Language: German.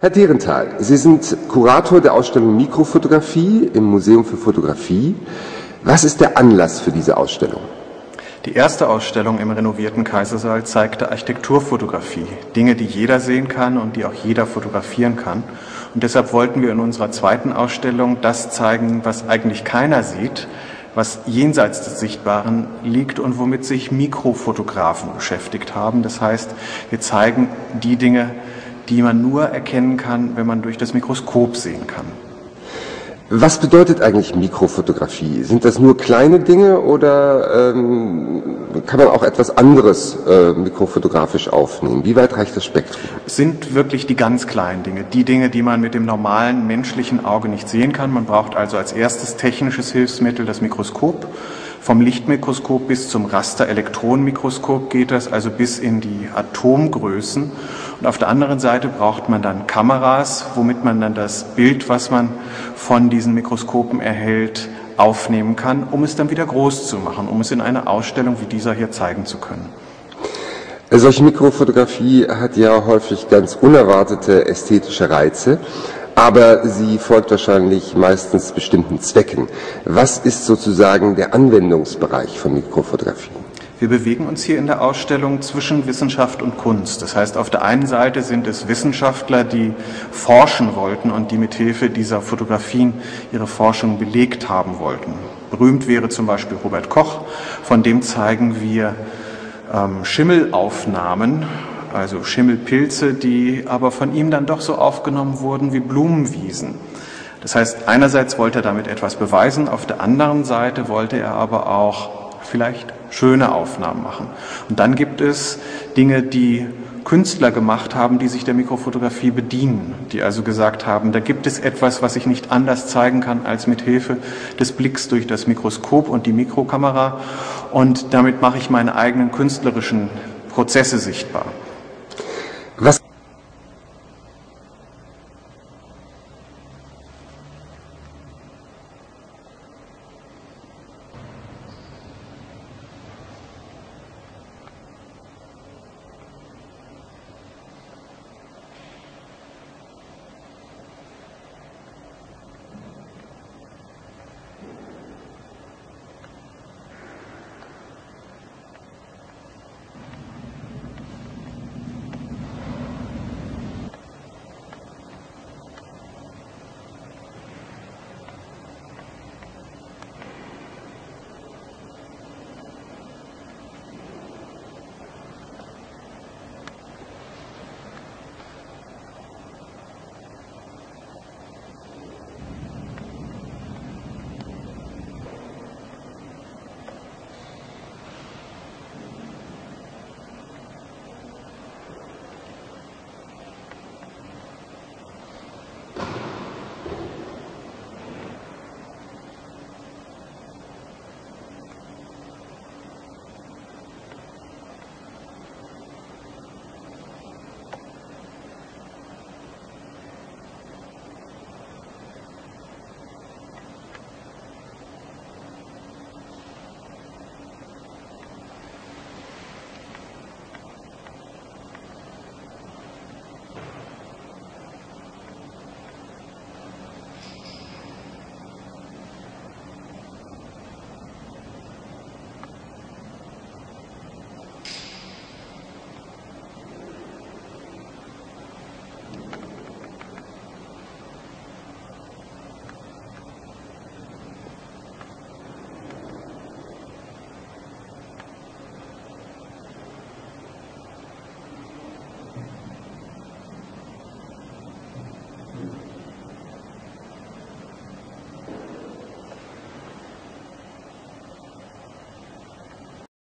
Herr Derenthal, Sie sind Kurator der Ausstellung Mikrofotografie im Museum für Fotografie. Was ist der Anlass für diese Ausstellung? Die erste Ausstellung im renovierten Kaisersaal zeigte Architekturfotografie, Dinge, die jeder sehen kann und die auch jeder fotografieren kann. Und deshalb wollten wir in unserer zweiten Ausstellung das zeigen, was eigentlich keiner sieht, was jenseits des Sichtbaren liegt und womit sich Mikrofotografen beschäftigt haben. Das heißt, wir zeigen die Dinge, die man nur erkennen kann, wenn man durch das Mikroskop sehen kann. Was bedeutet eigentlich Mikrofotografie? Sind das nur kleine Dinge oder kann man auch etwas anderes mikrofotografisch aufnehmen? Wie weit reicht das Spektrum? Es sind wirklich die ganz kleinen Dinge, die man mit dem normalen menschlichen Auge nicht sehen kann. Man braucht also als erstes technisches Hilfsmittel das Mikroskop. Vom Lichtmikroskop bis zum Raster-Elektronenmikroskop geht das, also bis in die Atomgrößen. Und auf der anderen Seite braucht man dann Kameras, womit man dann das Bild, was man von diesen Mikroskopen erhält, aufnehmen kann, um es dann wieder groß zu machen, um es in einer Ausstellung wie dieser hier zeigen zu können. Solche Mikrofotografie hat ja häufig ganz unerwartete ästhetische Reize. Aber sie folgt wahrscheinlich meistens bestimmten Zwecken. Was ist sozusagen der Anwendungsbereich von Mikrofotografie? Wir bewegen uns hier in der Ausstellung zwischen Wissenschaft und Kunst. Das heißt, auf der einen Seite sind es Wissenschaftler, die forschen wollten und die mithilfe dieser Fotografien ihre Forschung belegt haben wollten. Berühmt wäre zum Beispiel Robert Koch, von dem zeigen wir Schimmelaufnahmen, also Schimmelpilze, die aber von ihm dann doch so aufgenommen wurden wie Blumenwiesen. Das heißt, einerseits wollte er damit etwas beweisen, auf der anderen Seite wollte er aber auch vielleicht schöne Aufnahmen machen. Und dann gibt es Dinge, die Künstler gemacht haben, die sich der Mikrofotografie bedienen, die also gesagt haben, da gibt es etwas, was ich nicht anders zeigen kann als mit Hilfe des Blicks durch das Mikroskop und die Mikrokamera, und damit mache ich meine eigenen künstlerischen Prozesse sichtbar. Was